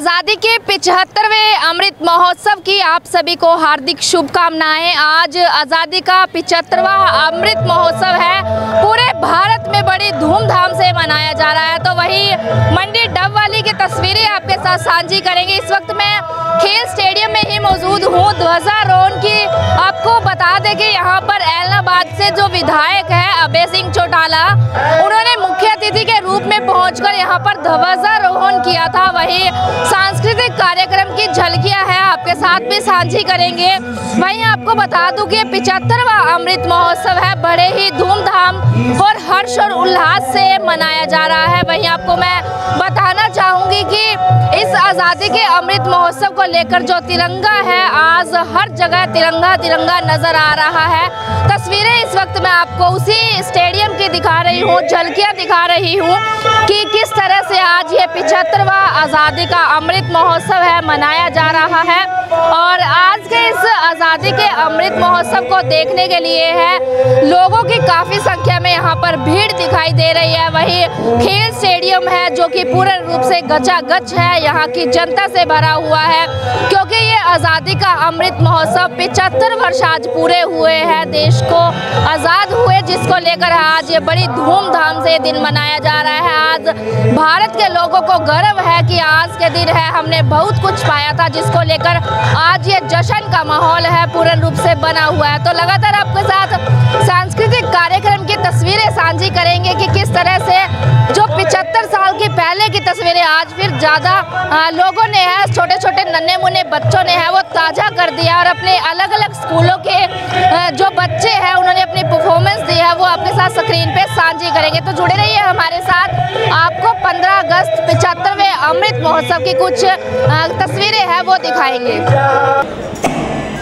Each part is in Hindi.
आज़ादी के 75वें अमृत महोत्सव की आप सभी को हार्दिक शुभकामनाएं। आज आज़ादी का 75वां अमृत महोत्सव है, पूरे भारत में बड़ी धूमधाम से मनाया जा रहा है। तो वही मंडी डब वाली की तस्वीरें आपके साथ सांझी करेंगे। इस वक्त मैं खेल स्टेडियम में ही मौजूद हूँ, ध्वजारोहण की। आपको बता दें कि यहाँ पर एलनाबाद से जो विधायक है अभय सिंह चौटाला, उन्होंने मुख्य अतिथि के रूप में पहुंचकर यहाँ पर ध्वजारोहण किया था। वही सांस्कृतिक कार्यक्रम की झलकियां है, आपके साथ भी साझी करेंगे। वहीं आपको बता दूं कि 75वां अमृत महोत्सव है, बड़े ही धूमधाम और हर्ष और उल्लास से मनाया जा रहा है। वहीं आपको मैं बताना चाहूँगी कि इस आज़ादी के अमृत महोत्सव को लेकर जो तिरंगा है, आज हर जगह तिरंगा तिरंगा नजर आ रहा है। तस्वीरें इस वक्त मैं आपको उसी स्टेडियम की दिखा रही हूँ, झलकियाँ दिखा रही हूँ कि किस तरह से आज ये 75वां आज़ादी का अमृत महोत्सव है मनाया जा रहा है। और आज के इस आज़ादी के अमृत महोत्सव को देखने के लिए है लोगों की काफ़ी संख्या में यहाँ पर भीड़ दिखाई दे रही है। वही खेल स्टेडियम है जो कि पूर्ण रूप से गचागच है, यहाँ की जनता से भरा हुआ है, क्योंकि ये आज़ादी का अमृत महोत्सव 75 वर्ष आज पूरे हुए हैं, देश को आज़ाद हुए, जिसको लेकर आज ये बड़ी धूमधाम से दिन मनाया जा रहा है। आज भारत के लोगों को गर्व है कि आज के दिन है हमने बहुत कुछ पाया था, जिसको लेकर आज ये जश्न का माहौल है, पूर्ण रूप से बना हुआ है। तो लगातार आपके साथ सांस्कृतिक कार्यक्रम की तस्वीरें साझी करेंगे कि किस तरह से जो 75 साल के पहले की तस्वीरें आज फिर ज़्यादा लोगों ने है, छोटे छोटे नन्हे मुन्ने बच्चों ने है वो ताज़ा कर दिया। और अपने अलग अलग स्कूलों के जो बच्चे हैं उन्होंने अपनी परफॉर्मेंस दी है, वो आपके साथ स्क्रीन पे साझी करेंगे। तो जुड़े रहिए हमारे साथ। आपको 15 अगस्त 75वें अमृत महोत्सव की कुछ तस्वीरें हैं वो दिखाएंगे।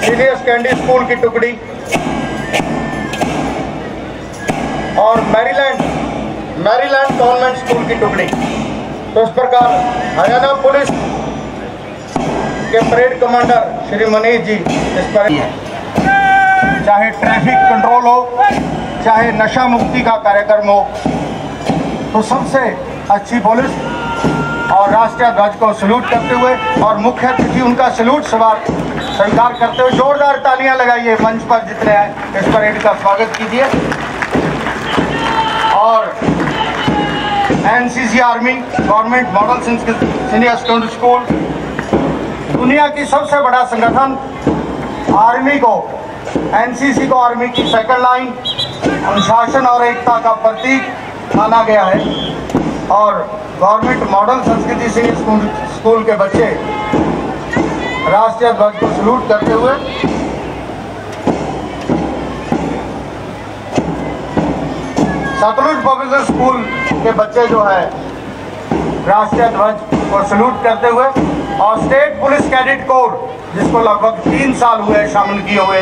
सीनियर सेकेंडरी स्कूल की टुकड़ी और मैरीलैंड गवर्नमेंट स्कूल की टुकड़ी। तो इस प्रकार हरियाणा पुलिस के परेड कमांडर श्री मनी जी इस पर, चाहे ट्रैफिक कंट्रोल हो, चाहे नशा मुक्ति का कार्यक्रम हो, तो सबसे अच्छी पुलिस और राष्ट्रीय ध्वज को सल्यूट करते हुए और मुख्य अतिथि उनका सल्यूट स्वीकार करते हुए जोरदार तालियां लगाइए। मंच पर जितने आए इस परेड का स्वागत कीजिए। और NCC army government model senior secondary school, दुनिया की सबसे बड़ा संगठन, आर्मी को, NCC को आर्मी की सेकंड लाइन, अनुशासन और एकता का प्रतीक माना गया है। और government model Sanskriti senior school के बच्चे राष्ट्रीय ध्वज को सल्यूट करते हुए सतलुज पब्लिक स्कूल के बच्चे जो है राष्ट्रीय ध्वज को सल्यूट करते हुए और स्टेट पुलिस कैडेट कोर, जिसको लगभग 3 साल हुए शामिल किए हुए,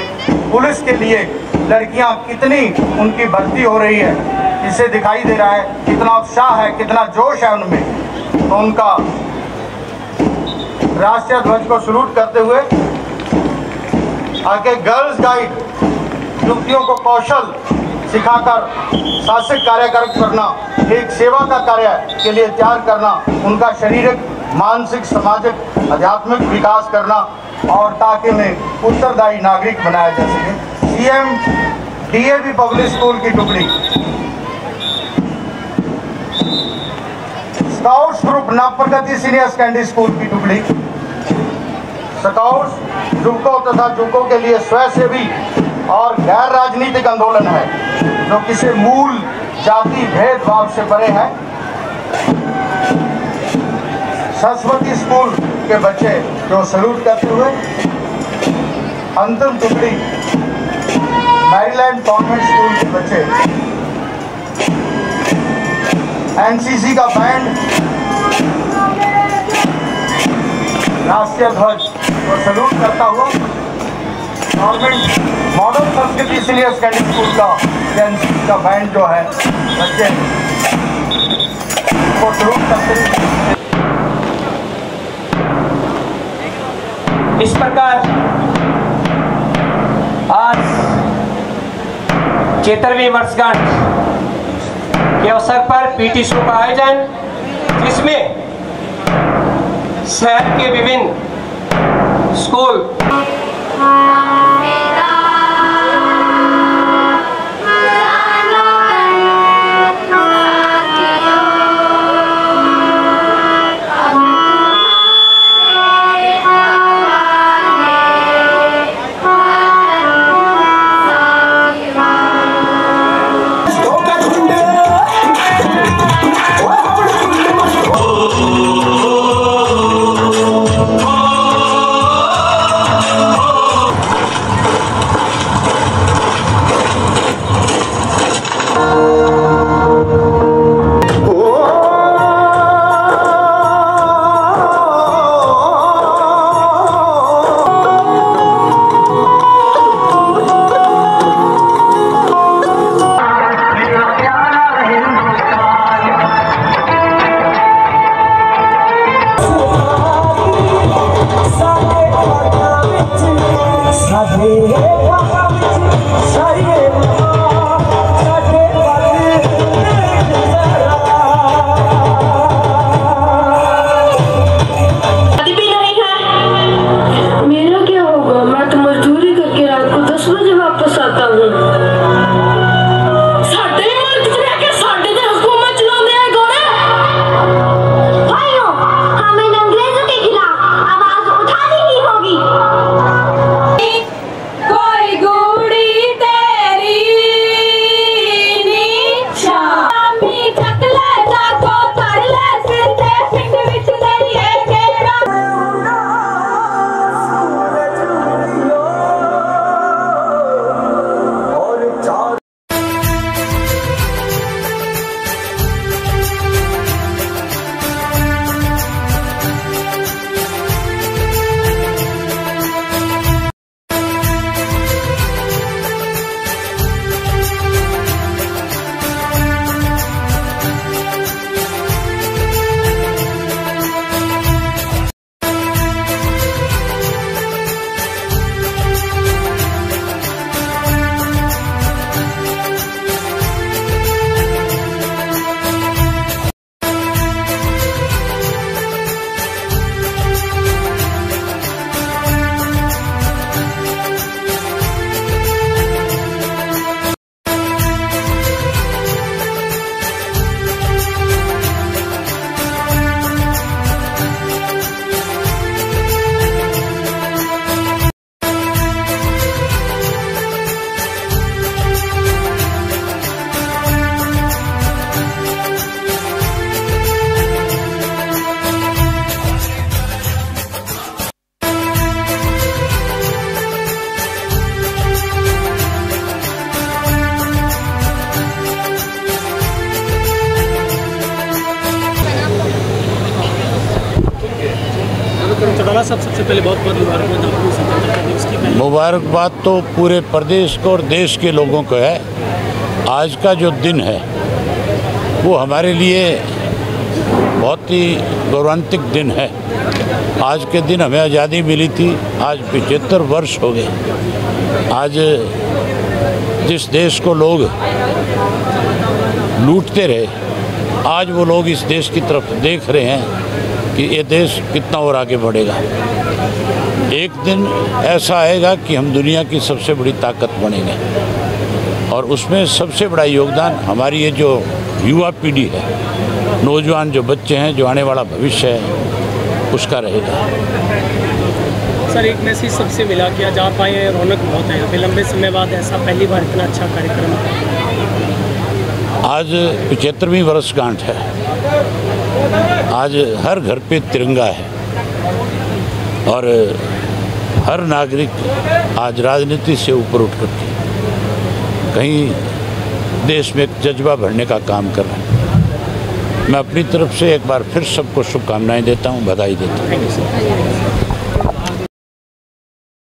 पुलिस के लिए लड़कियां कितनी उनकी भर्ती हो रही है, इससे दिखाई दे रहा है कितना उत्साह है, कितना जोश है उनमें। तो उनका राष्ट्रीय ध्वज को सल्यूट करते हुए आगे गर्ल्स गाइड, युवतियों को कौशल सिखाकर शासक कार्यक्रम करना, एक सेवा का कार्य के लिए तैयार करना, उनका शारीरिक, मानसिक, सामाजिक, आध्यात्मिक विकास करना और ताकि उन्हें उत्तरदायी नागरिक बनाया जा सके। CMDaV पब्लिक स्कूल की टुकड़ी, scouts group Navpragati senior secondary school की टुकड़ी, स्काउट्स जुको तथा जुको के लिए स्वयंसेवी और गैर राजनीतिक आंदोलन है जो किसी मूल जाति भेदभाव से परे है। सरस्वती स्कूल के बच्चे जो सल्यूट करते हुए, अंतिम टुकड़ी मैरीलैंड गवर्नमेंट स्कूल के बच्चे, NCC का बैंड राष्ट्रीय ध्वज को सल्यूट करता हुआ government model Sanskriti senior secondary school का बैंड जो है बच्चे को सल्यूट करते हैं। इस प्रकार आज 75वीं वर्षगांठ के अवसर पर PTU का आयोजन, जिसमें शहर के विभिन्न स्कूल सबसे पहले बहुत मुबारकबाद। मुबारकबाद तो पूरे प्रदेश को और देश के लोगों को है। आज का जो दिन है वो हमारे लिए बहुत ही गौरवान्वित दिन है। आज के दिन हमें आज़ादी मिली थी, आज 75 वर्ष हो गए। आज जिस देश को लोग लूटते रहे, आज वो लोग इस देश की तरफ देख रहे हैं कि ये देश कितना और आगे बढ़ेगा। एक दिन ऐसा आएगा कि हम दुनिया की सबसे बड़ी ताकत बनेंगे और उसमें सबसे बड़ा योगदान हमारी ये जो युवा पीढ़ी है, नौजवान जो बच्चे हैं, जो आने वाला भविष्य है, उसका रहेगा। सर, एक मैसेज सबसे मिला कि आज आप आए, रौनक बहुत है। अभी लंबे समय बाद ऐसा पहली बार इतना अच्छा कार्यक्रम। आज 75वीं वर्षगांठ है। आज हर घर पे तिरंगा है और हर नागरिक आज राजनीति से ऊपर उठ कर कहीं देश में एक जज्बा भरने का काम कर रहा है। मैं अपनी तरफ से एक बार फिर सबको शुभकामनाएं देता हूं, बधाई देता हूं।